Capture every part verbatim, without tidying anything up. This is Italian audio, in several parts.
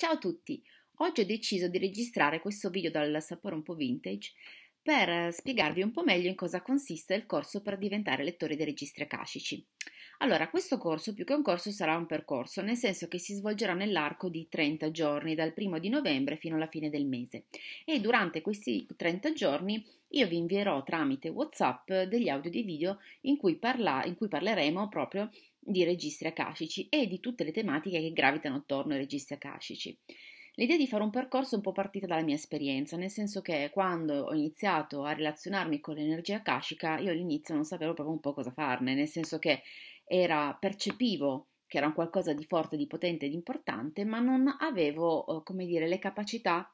Ciao a tutti, oggi ho deciso di registrare questo video dal sapore un po' vintage per spiegarvi un po' meglio in cosa consiste il corso per diventare lettori dei registri akashici. Allora, questo corso più che un corso sarà un percorso, nel senso che si svolgerà nell'arco di trenta giorni, dal primo di novembre fino alla fine del mese, e durante questi trenta giorni io vi invierò tramite WhatsApp degli audio di video in cui, parla, in cui parleremo proprio di registri akashici e di tutte le tematiche che gravitano attorno ai registri akashici. L'idea di fare un percorso è un po' partita dalla mia esperienza, nel senso che quando ho iniziato a relazionarmi con l'energia akashica, io all'inizio non sapevo proprio un po' cosa farne, nel senso che era percepivo che era un qualcosa di forte, di potente e di importante, ma non avevo, come dire, le capacità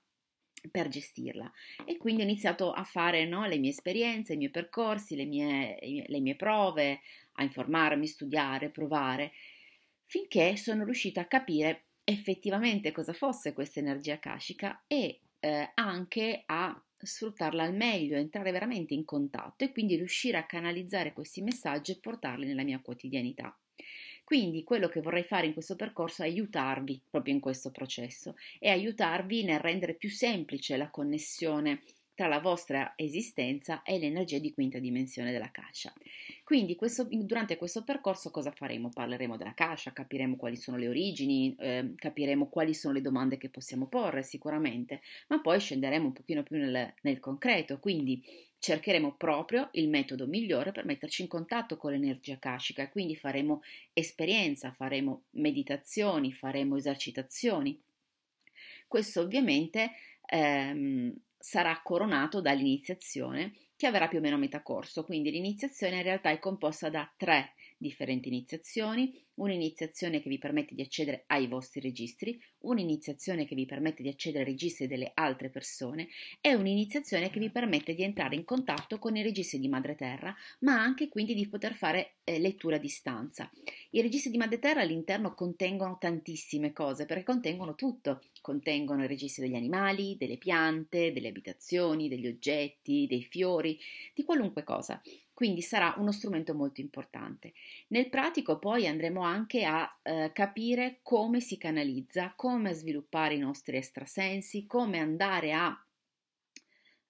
per gestirla, e quindi ho iniziato a fare, no, le mie esperienze, i miei percorsi, le mie, le mie prove, a informarmi, studiare, provare, finché sono riuscita a capire effettivamente cosa fosse questa energia akashica e eh, anche a sfruttarla al meglio, entrare veramente in contatto e quindi riuscire a canalizzare questi messaggi e portarli nella mia quotidianità. Quindi quello che vorrei fare in questo percorso è aiutarvi proprio in questo processo e aiutarvi nel rendere più semplice la connessione tra la vostra esistenza e l'energia di quinta dimensione della Akasha. Quindi questo, durante questo percorso cosa faremo? Parleremo della Akasha, capiremo quali sono le origini, eh, capiremo quali sono le domande che possiamo porre sicuramente, ma poi scenderemo un pochino più nel, nel concreto, quindi cercheremo proprio il metodo migliore per metterci in contatto con l'energia akashica, quindi faremo esperienza, faremo meditazioni, faremo esercitazioni. Questo ovviamente ehm, sarà coronato dall'iniziazione che avverrà più o meno a metà corso, quindi l'iniziazione in realtà è composta da tre differenti iniziazioni, un'iniziazione che vi permette di accedere ai vostri registri, un'iniziazione che vi permette di accedere ai registri delle altre persone e un'iniziazione che vi permette di entrare in contatto con i registri di Madre Terra, ma anche quindi di poter fare eh, lettura a distanza. I registri di Madre Terra all'interno contengono tantissime cose, perché contengono tutto, contengono i registri degli animali, delle piante, delle abitazioni, degli oggetti, dei fiori, di qualunque cosa. Quindi sarà uno strumento molto importante. Nel pratico poi andremo anche a eh, capire come si canalizza, come sviluppare i nostri extrasensi, come andare a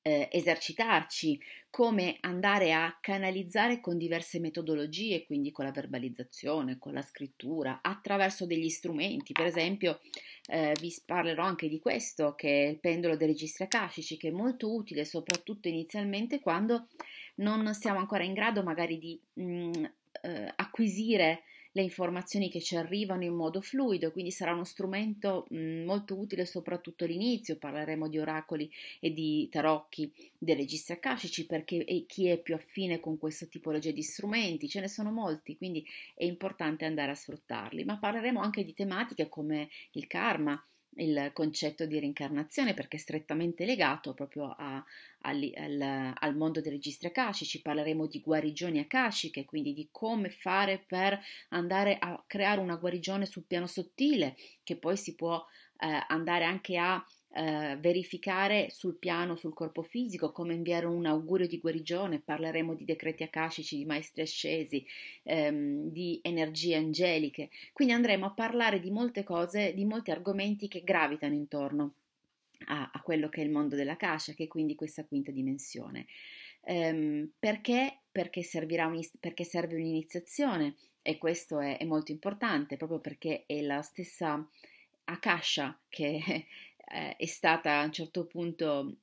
eh, esercitarci, come andare a canalizzare con diverse metodologie, quindi con la verbalizzazione, con la scrittura, attraverso degli strumenti. Per esempio eh, vi parlerò anche di questo, che è il pendolo dei registri akashici, che è molto utile soprattutto inizialmente quando non siamo ancora in grado magari di mh, eh, acquisire le informazioni che ci arrivano in modo fluido, quindi sarà uno strumento mh, molto utile soprattutto all'inizio. Parleremo di oracoli e di tarocchi dei registri akashici, perché chi è più affine con questa tipologia di strumenti, ce ne sono molti, quindi è importante andare a sfruttarli, ma parleremo anche di tematiche come il karma, il concetto di reincarnazione, perché è strettamente legato proprio a, al, al, al mondo dei registri akashici. Parleremo di guarigioni akashiche, quindi di come fare per andare a creare una guarigione sul piano sottile, che poi si può eh, andare anche a eh, verificare sul piano, sul corpo fisico, come inviare un augurio di guarigione. Parleremo di decreti akashici, di maestri ascesi, ehm, di energie angeliche, quindi andremo a parlare di molte cose, di molti argomenti che gravitano intorno a, a quello che è il mondo dell'Akasha, che è quindi questa quinta dimensione. Ehm, perché? Perché, servirà un, perché serve un'iniziazione, e questo è, è molto importante, proprio perché è la stessa Akasha che è stata a un certo punto,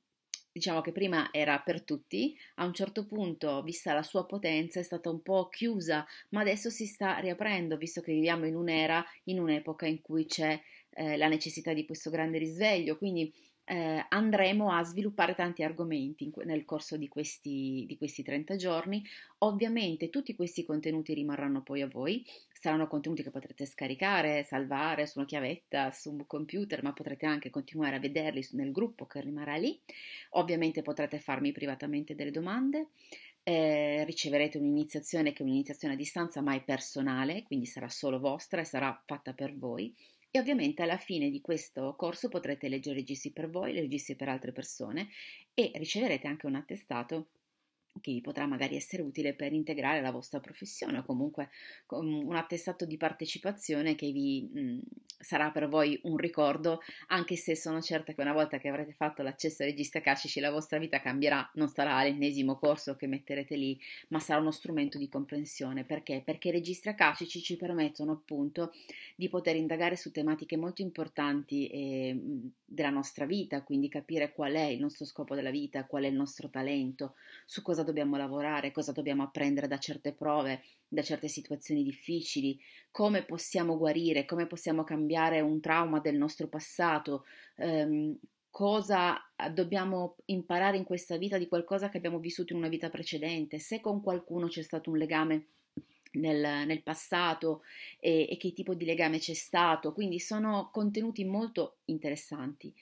diciamo che prima era per tutti, a un certo punto, vista la sua potenza, è stata un po' chiusa, ma adesso si sta riaprendo, visto che viviamo in un'era, in un'epoca in cui c'è eh, la necessità di questo grande risveglio, quindi eh, andremo a sviluppare tanti argomenti in, nel corso di questi, di questi trenta giorni. Ovviamente tutti questi contenuti rimarranno poi a voi, saranno contenuti che potrete scaricare, salvare su una chiavetta, su un computer, ma potrete anche continuare a vederli nel gruppo che rimarrà lì. Ovviamente potrete farmi privatamente delle domande, eh, riceverete un'iniziazione che è un'iniziazione a distanza, ma è personale, quindi sarà solo vostra e sarà fatta per voi. E ovviamente alla fine di questo corso potrete leggere registri per voi, registri per altre persone, e riceverete anche un attestato che potrà magari essere utile per integrare la vostra professione o comunque un attestato di partecipazione che vi mh, sarà per voi un ricordo, anche se sono certa che una volta che avrete fatto l'accesso ai registri akashici la vostra vita cambierà, non sarà l'ennesimo corso che metterete lì, ma sarà uno strumento di comprensione. Perché? Perché i registri akashici ci permettono appunto di poter indagare su tematiche molto importanti eh, della nostra vita, quindi capire qual è il nostro scopo della vita, qual è il nostro talento, su cosa dobbiamo lavorare, cosa dobbiamo apprendere da certe prove, da certe situazioni difficili, come possiamo guarire, come possiamo cambiare un trauma del nostro passato, ehm, cosa dobbiamo imparare in questa vita di qualcosa che abbiamo vissuto in una vita precedente, se con qualcuno c'è stato un legame nel, nel passato e, e che tipo di legame c'è stato. Quindi sono contenuti molto interessanti.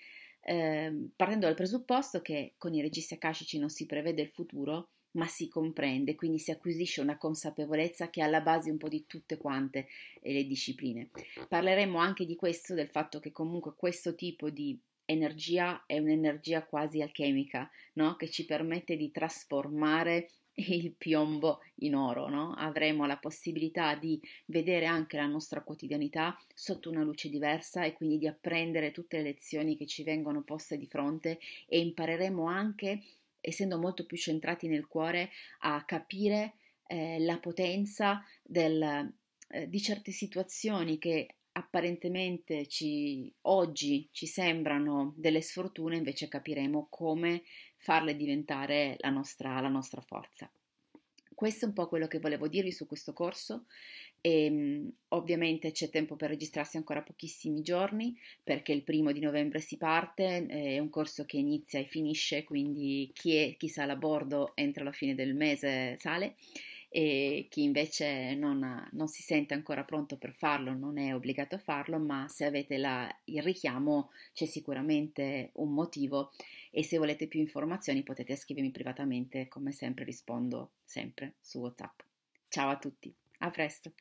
Eh, partendo dal presupposto che con i registri akashici non si prevede il futuro, ma si comprende, quindi si acquisisce una consapevolezza che è alla base un po' di tutte quante le discipline. Parleremo anche di questo, del fatto che comunque questo tipo di energia è un'energia quasi alchemica, no? Che ci permette di trasformare il piombo in oro, no? Avremo la possibilità di vedere anche la nostra quotidianità sotto una luce diversa e quindi di apprendere tutte le lezioni che ci vengono poste di fronte, e impareremo anche, essendo molto più centrati nel cuore, a capire eh, la potenza del, eh, di certe situazioni che apparentemente ci, oggi ci sembrano delle sfortune, invece capiremo come farle diventare la nostra, la nostra forza. Questo è un po' quello che volevo dirvi su questo corso, e ovviamente c'è tempo per registrarsi, ancora pochissimi giorni, perché il primo di novembre si parte, è un corso che inizia e finisce, quindi chi, è, chi sale a bordo entro la fine del mese sale, e chi invece non, ha, non si sente ancora pronto per farlo non è obbligato a farlo, ma se avete la, il richiamo c'è sicuramente un motivo, e se volete più informazioni potete scrivermi privatamente, come sempre rispondo sempre su WhatsApp. Ciao a tutti, a presto!